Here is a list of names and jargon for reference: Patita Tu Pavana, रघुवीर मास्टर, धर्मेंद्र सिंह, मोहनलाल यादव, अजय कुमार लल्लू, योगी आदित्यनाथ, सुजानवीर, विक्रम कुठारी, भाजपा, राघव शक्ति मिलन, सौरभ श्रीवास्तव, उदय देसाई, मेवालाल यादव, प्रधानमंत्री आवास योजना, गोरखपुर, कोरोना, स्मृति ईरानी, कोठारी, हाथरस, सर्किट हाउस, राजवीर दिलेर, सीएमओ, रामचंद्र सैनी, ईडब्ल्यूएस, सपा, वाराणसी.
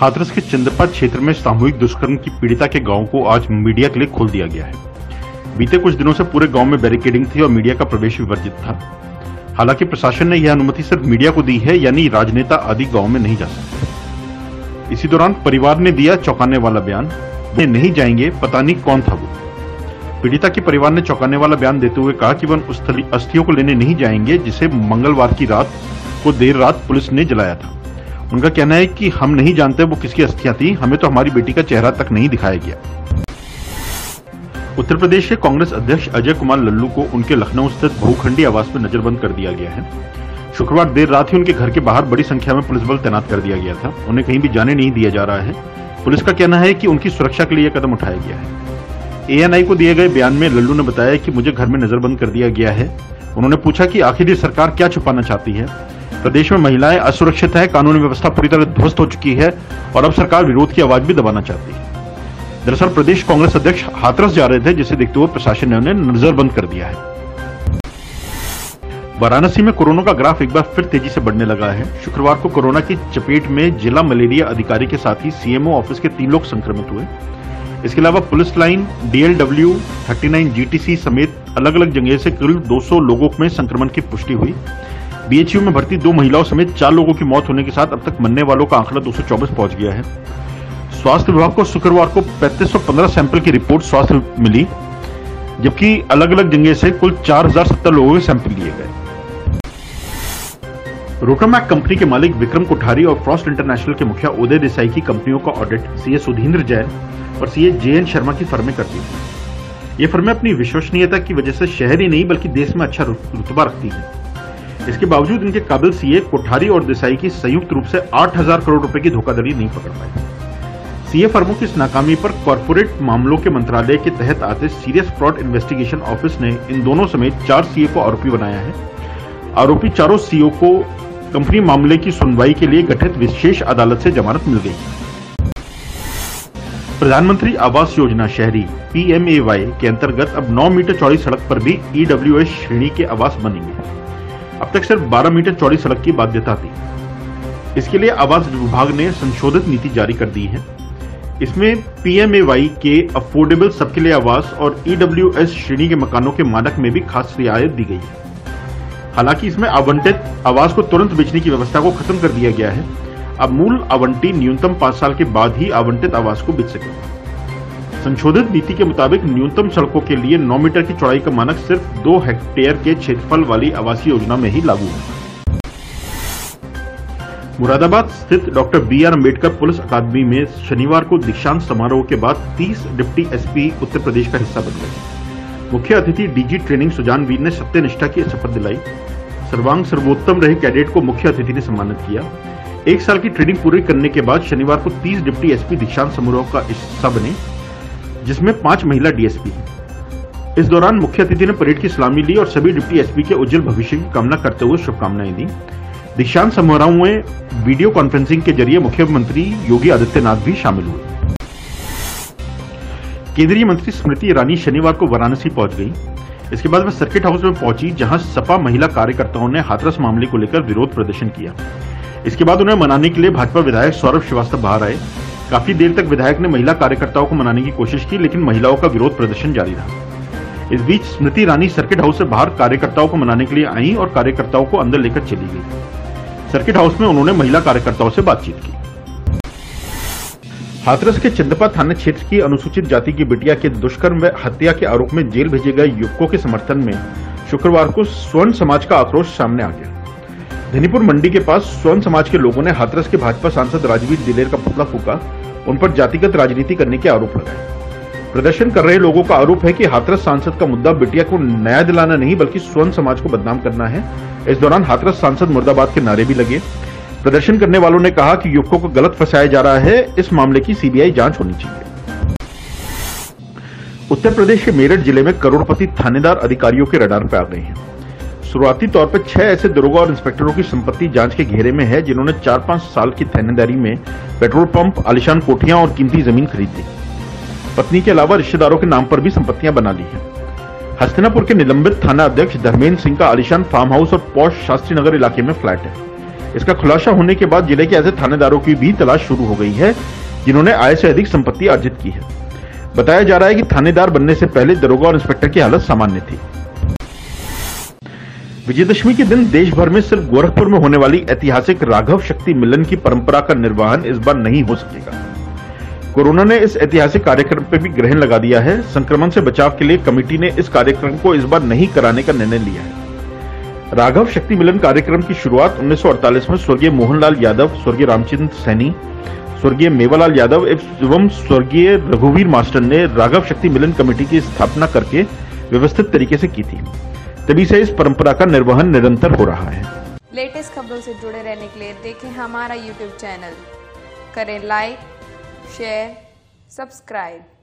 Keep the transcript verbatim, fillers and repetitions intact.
हाथरस के चंदपा क्षेत्र में सामूहिक दुष्कर्म की पीड़िता के गांव को आज मीडिया के लिए खोल दिया गया है। बीते कुछ दिनों से पूरे गांव में बैरिकेडिंग थी और मीडिया का प्रवेश वर्जित था। हालांकि प्रशासन ने यह अनुमति सिर्फ मीडिया को दी है, यानी राजनेता आदि गांव में नहीं जा सकते। इसी दौरान परिवार ने दिया चौंकाने वाला बयान, वे नहीं जाएंगे, पता नहीं कौन था वो। पीड़िता के परिवार ने चौंकाने वाला बयान देते हुए कहा कि वन उस अस्थियों को लेने नहीं जाएंगे जिसे मंगलवार की रात को देर रात पुलिस ने जलाया था। उनका कहना है कि हम नहीं जानते वो किसकी अस्थियां थी, हमें तो हमारी बेटी का चेहरा तक नहीं दिखाया गया। उत्तर प्रदेश के कांग्रेस अध्यक्ष अजय कुमार लल्लू को उनके लखनऊ स्थित बहुखंडी आवास में नजरबंद कर दिया गया है। शुक्रवार देर रात ही उनके घर के बाहर बड़ी संख्या में पुलिस बल तैनात कर दिया गया था। उन्हें कहीं भी जाने नहीं दिया जा रहा है। पुलिस का कहना है कि उनकी सुरक्षा के लिए यह कदम उठाया गया है। ए एन आई को दिए गए बयान में लल्लू ने बताया कि मुझे घर में नजरबंद कर दिया गया है। उन्होंने पूछा कि आखिर ये सरकार क्या छुपाना चाहती है। प्रदेश में महिलाएं असुरक्षित हैं, कानून व्यवस्था पूरी तरह ध्वस्त हो चुकी है और अब सरकार विरोध की आवाज भी दबाना चाहती है। दरअसल प्रदेश कांग्रेस अध्यक्ष हाथरस जा रहे थे, जिसे देखते हुए प्रशासन ने उन्हें नजरबंद कर दिया है। वाराणसी में कोरोना का ग्राफ एक बार फिर तेजी से बढ़ने लगा है। शुक्रवार को कोरोना की चपेट में जिला मलेरिया अधिकारी के साथ ही सी एम ओ ऑफिस के तीन लोग संक्रमित हुए। इसके अलावा police line, D L W, उनतालीस जी टी सी समेत अलग अलग जगह से कुल दो सौ लोगों में संक्रमण की पुष्टि हुई। बी एच यू में भर्ती दो महिलाओं समेत चार लोगों की मौत होने के साथ अब तक मरने वालों का आंकड़ा दो सौ चौबीस पहुंच गया है। स्वास्थ्य विभाग को शुक्रवार को पैंतीस सौ पंद्रह सैंपल की रिपोर्ट स्वास्थ्य मिली, जबकि अलग अलग जगह से कुल चार हजार सत्तर लोगों के सैंपल लिए गए। रोटोमैक कंपनी के मालिक विक्रम कुठारी और फ्रॉस्ट इंटरनेशनल के मुखिया उदय देसाई की कंपनियों का audit C A Sudhindra Jain और सी ए जे एन शर्मा की फर्में करती थी। ये फर्में अपनी विश्वसनीयता की वजह से शहर ही नहीं बल्कि देश में अच्छा रुतबा रखती है। इसके बावजूद इनके काबिल सीए कोठारी और देसाई की संयुक्त रूप से आठ हजार करोड़ रुपए की धोखाधड़ी नहीं पकड़ पाई। सीए फर्मों की इस नाकामी पर कॉर्पोरेट मामलों के मंत्रालय के तहत आते सीरियस फ्रॉड इन्वेस्टिगेशन ऑफिस ने इन दोनों समेत चार सीए को आरोपी बनाया है। आरोपी चारों सीईओ को कंपनी मामले की सुनवाई के लिए गठित विशेष अदालत से जमानत मिल गई। प्रधानमंत्री आवास योजना शहरी पी एम ए वाई के अंतर्गत अब नौ मीटर चौड़ी सड़क पर भी ई डब्ल्यू एस श्रेणी के आवास बनेंगे। अब तक सिर्फ बारह मीटर चौड़ी सड़क की बाध्यता थी। इसके लिए आवास विभाग ने संशोधित नीति जारी कर दी है। इसमें पी एम ए वाई के अफोर्डेबल सबके लिए आवास और ई डब्ल्यू एस श्रेणी के मकानों के मानक में भी खास रियायत दी गई है। हालांकि इसमें आवंटित आवास को तुरंत बेचने की व्यवस्था को खत्म कर दिया गया है। अब मूल आवंटी न्यूनतम पांच साल के बाद ही आवंटित आवास को बेच सकेगा। संशोधित नीति के मुताबिक न्यूनतम सड़कों के लिए नौ मीटर की चौड़ाई का मानक सिर्फ दो हेक्टेयर के क्षेत्रफल वाली आवासीय योजना में ही लागू है। मुरादाबाद स्थित doctor B R Ambedkar police अकादमी में शनिवार को दीक्षांत समारोह के बाद तीस deputy S P Uttar Pradesh का हिस्सा बन गए। मुख्य अतिथि डी जी ट्रेनिंग सुजानवीर ने सत्यनिष्ठा की शपथ दिलाई। सर्वांग सर्वोत्तम रहे कैडेट को मुख्य अतिथि ने सम्मानित किया। एक साल की ट्रेनिंग पूरी करने के बाद शनिवार को तीस डिप्टी एस पी दीक्षांत समारोह का हिस्सा बने, जिसमें पांच महिला डी एस पी हैं। इस दौरान मुख्य अतिथि ने परेड की सलामी ली और सभी डिप्टी एस पी के उज्जवल भविष्य की कामना करते हुए शुभकामनाएं दी। दीक्षांत समारोह में वीडियो कॉन्फ्रेंसिंग के जरिए मुख्यमंत्री योगी आदित्यनाथ भी शामिल हुए। केंद्रीय मंत्री स्मृति ईरानी शनिवार को वाराणसी पहुंच गई। इसके बाद वह सर्किट हाउस में पहुंची, जहां सपा महिला कार्यकर्ताओं ने हाथरस मामले को लेकर विरोध प्रदर्शन किया। इसके बाद उन्हें मनाने के लिए भाजपा विधायक सौरभ श्रीवास्तव बाहर आए। काफी देर तक विधायक ने महिला कार्यकर्ताओं को मनाने की कोशिश की, लेकिन महिलाओं का विरोध प्रदर्शन जारी रहा। इस बीच स्मृति ईरानी सर्किट हाउस से बाहर कार्यकर्ताओं को मनाने के लिए आईं और कार्यकर्ताओं को अंदर लेकर चली गई। सर्किट हाउस में उन्होंने महिला कार्यकर्ताओं से बातचीत की। हाथरस के चंदपा थाना क्षेत्र की अनुसूचित जाति की बिटिया के दुष्कर्म व हत्या के आरोप में जेल भेजे गए युवकों के समर्थन में शुक्रवार को स्वर्ण समाज का आक्रोश सामने आ गया। धनीपुर मंडी के पास स्वर्ण समाज के लोगों ने हाथरस के भाजपा सांसद राजवीर दिलेर का पुतला फूका, उन पर जातिगत राजनीति करने के आरोप लगाए। प्रदर्शन कर रहे लोगों का आरोप है कि हाथरस सांसद का मुद्दा बिटिया को न्याय दिलाना नहीं बल्कि स्वर्ण समाज को बदनाम करना है। इस दौरान हाथरस सांसद मुर्दाबाद के नारे भी लगे। प्रदर्शन करने वालों ने कहा कि युवकों को गलत फंसाया जा रहा है, इस मामले की सी बी आई जांच होनी चाहिए। उत्तर प्रदेश के मेरठ जिले में करोड़पति थानेदार अधिकारियों के रडार पर आ गए हैं। शुरुआती तौर पर छह ऐसे दरोगा और इंस्पेक्टरों की संपत्ति जांच के घेरे में है, जिन्होंने चार पांच साल की थानेदारी में पेट्रोल पंप, आलिशान कोठियां और कीमती जमीन खरीदी। पत्नी के अलावा रिश्तेदारों के नाम पर भी संपत्तियां बना ली हैं। हस्तिनापुर के निलंबित थाना अध्यक्ष धर्मेंद्र सिंह का आलिशान फार्म हाउस और पौष शास्त्री नगर इलाके में फ्लैट है। इसका खुलासा होने के बाद जिले के ऐसे थानेदारों की भी तलाश शुरू हो गई है जिन्होंने आय से अधिक संपत्ति अर्जित की है। बताया जा रहा है कि थानेदार बनने से पहले दरोगा और इंस्पेक्टर की हालत सामान्य थी। विजयदशमी के दिन देश भर में सिर्फ गोरखपुर में होने वाली ऐतिहासिक राघव शक्ति मिलन की परंपरा का निर्वहन इस बार नहीं हो सकेगा। कोरोना ने इस ऐतिहासिक कार्यक्रम पर भी ग्रहण लगा दिया है। संक्रमण से बचाव के लिए कमेटी ने इस कार्यक्रम को इस बार नहीं कराने का निर्णय लिया है। राघव शक्ति मिलन कार्यक्रम की शुरुआत उन्नीस सौ अड़तालीस में स्वर्गीय मोहनलाल यादव, स्वर्गीय रामचंद्र सैनी, स्वर्गीय मेवालाल यादव एवं स्वर्गीय रघुवीर मास्टर ने राघव शक्ति मिलन कमेटी की स्थापना करके व्यवस्थित तरीके से की थी। तभी से इस परंपरा का निर्वहन निरंतर हो रहा है। लेटेस्ट खबरों से जुड़े रहने के लिए देखें हमारा यूट्यूब चैनल, करें लाइक, शेयर, सब्सक्राइब।